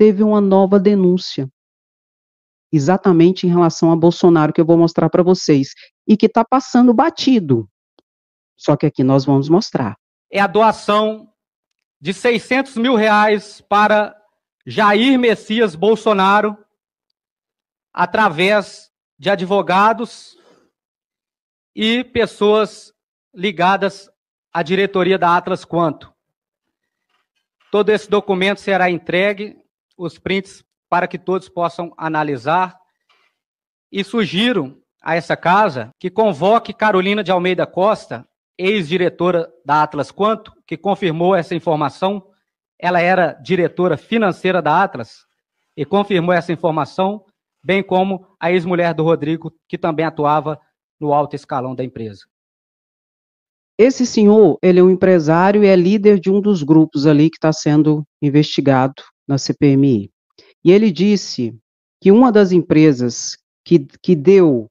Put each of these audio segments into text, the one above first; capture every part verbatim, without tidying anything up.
teve uma nova denúncia, exatamente em relação a Bolsonaro, que eu vou mostrar para vocês, e que está passando batido. Só que aqui nós vamos mostrar. É a doação de seiscentos mil reais para Jair Messias Bolsonaro, através de advogados e pessoas ligadas à diretoria da Atlas Quantum. Todo esse documento será entregue, os prints, para que todos possam analisar. E sugiro a essa casa que convoque Carolina de Almeida Costa, ex-diretora da Atlas Quantum, que confirmou essa informação. Ela era diretora financeira da Atlas e confirmou essa informação, bem como a ex-mulher do Rodrigo, que também atuava no alto escalão da empresa. Esse senhor, ele é um empresário e é líder de um dos grupos ali que está sendo investigado na C P M I. E ele disse que uma das empresas que, que deu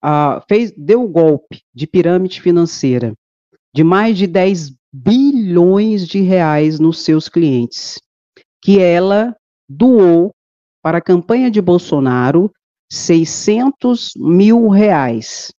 Uh, fez, deu o golpe de pirâmide financeira de mais de dez bilhões de reais nos seus clientes, que ela doou para a campanha de Bolsonaro seiscentos mil reais.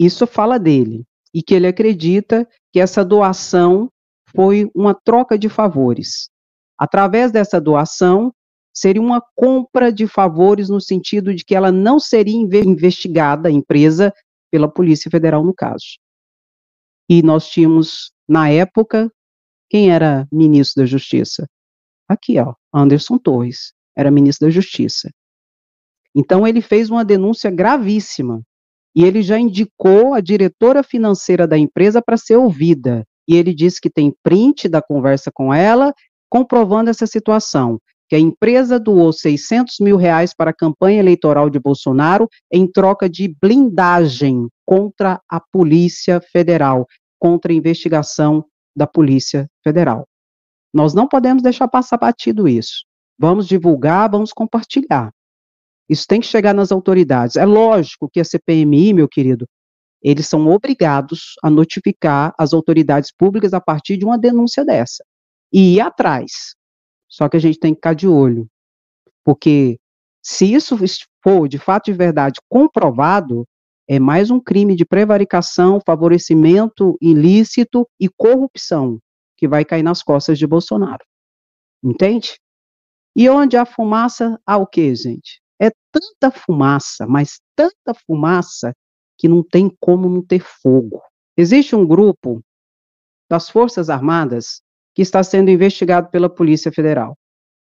Isso fala dele, e que ele acredita que essa doação foi uma troca de favores. Através dessa doação, seria uma compra de favores no sentido de que ela não seria investigada, a empresa, pela Polícia Federal, no caso. E nós tínhamos, na época, quem era ministro da Justiça? Aqui, ó, Anderson Torres, era ministro da Justiça. Então, ele fez uma denúncia gravíssima, e ele já indicou a diretora financeira da empresa para ser ouvida, e ele disse que tem print da conversa com ela, comprovando essa situação, que a empresa doou seiscentos mil reais para a campanha eleitoral de Bolsonaro em troca de blindagem contra a Polícia Federal, contra a investigação da Polícia Federal. Nós não podemos deixar passar batido isso. Vamos divulgar, vamos compartilhar. Isso tem que chegar nas autoridades. É lógico que a C P M I, meu querido, eles são obrigados a notificar as autoridades públicas a partir de uma denúncia dessa e ir atrás. Só que a gente tem que ficar de olho, porque se isso for de fato e verdade comprovado, é mais um crime de prevaricação, favorecimento ilícito e corrupção que vai cair nas costas de Bolsonaro. Entende? E onde há fumaça, há o quê, gente? É tanta fumaça, mas tanta fumaça, que não tem como não ter fogo. Existe um grupo das Forças Armadas que está sendo investigado pela Polícia Federal.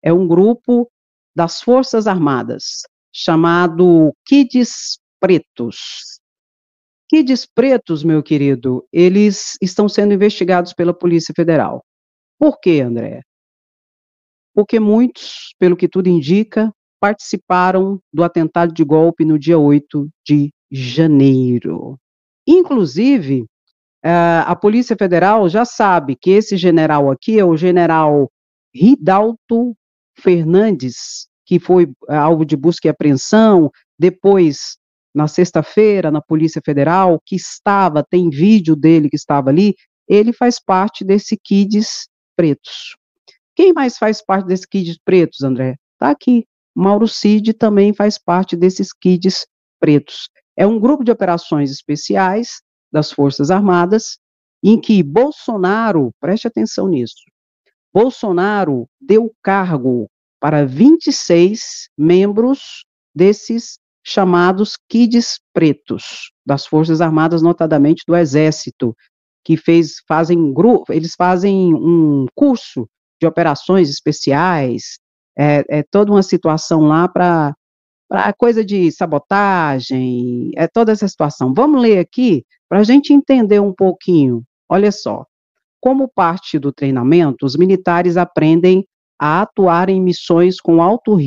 É um grupo das Forças Armadas, chamado Kids Pretos. Kids Pretos, meu querido, eles estão sendo investigados pela Polícia Federal. Por quê, André? Porque muitos, pelo que tudo indica, participaram do atentado de golpe no dia oito de janeiro. Inclusive, Uh, a Polícia Federal já sabe que esse general aqui é o general Ridalto Fernandes, que foi uh, alvo de busca e apreensão, depois, na sexta-feira, na Polícia Federal, que estava, tem vídeo dele que estava ali, ele faz parte desse Kids Pretos. Quem mais faz parte desse Kids Pretos, André? Tá aqui, Mauro Cid também faz parte desses Kids Pretos. É um grupo de operações especiais das Forças Armadas, em que Bolsonaro, preste atenção nisso, Bolsonaro deu cargo para vinte e seis membros desses chamados Kids Pretos, das Forças Armadas, notadamente do Exército, que fez, fazem grupo, eles fazem um curso de operações especiais, é, é toda uma situação lá para para coisa de sabotagem, é toda essa situação. Vamos ler aqui para a gente entender um pouquinho. Olha só, como parte do treinamento, os militares aprendem a atuar em missões com alto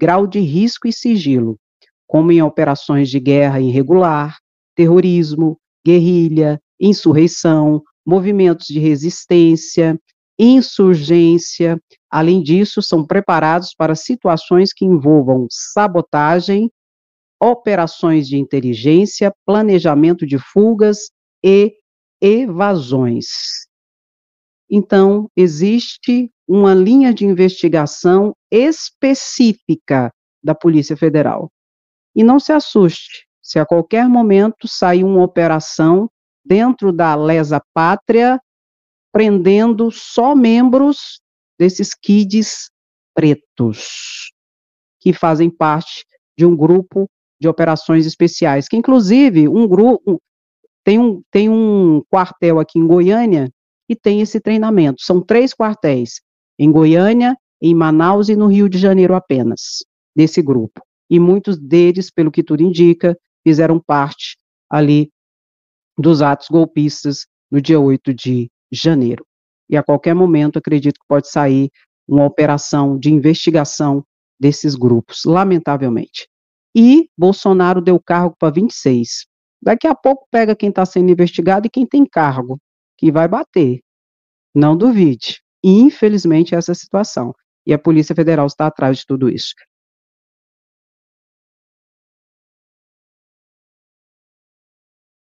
grau de risco e sigilo, como em operações de guerra irregular, terrorismo, guerrilha, insurreição, movimentos de resistência, insurgência. Além disso, são preparados para situações que envolvam sabotagem, operações de inteligência, planejamento de fugas e evasões. Então, existe uma linha de investigação específica da Polícia Federal. E não se assuste se a qualquer momento sair uma operação dentro da lesa pátria, prendendo só membros desses kids pretos, que fazem parte de um grupo de operações especiais, que inclusive um grupo, tem um, tem um quartel aqui em Goiânia e tem esse treinamento. São três quartéis, em Goiânia, em Manaus e no Rio de Janeiro apenas, desse grupo. E muitos deles, pelo que tudo indica, fizeram parte ali dos atos golpistas no dia oito de janeiro. E a qualquer momento, acredito que pode sair uma operação de investigação desses grupos, lamentavelmente. E Bolsonaro deu cargo para vinte e seis. Daqui a pouco pega quem está sendo investigado e quem tem cargo, que vai bater. Não duvide. E, infelizmente, essa é a situação. E a Polícia Federal está atrás de tudo isso.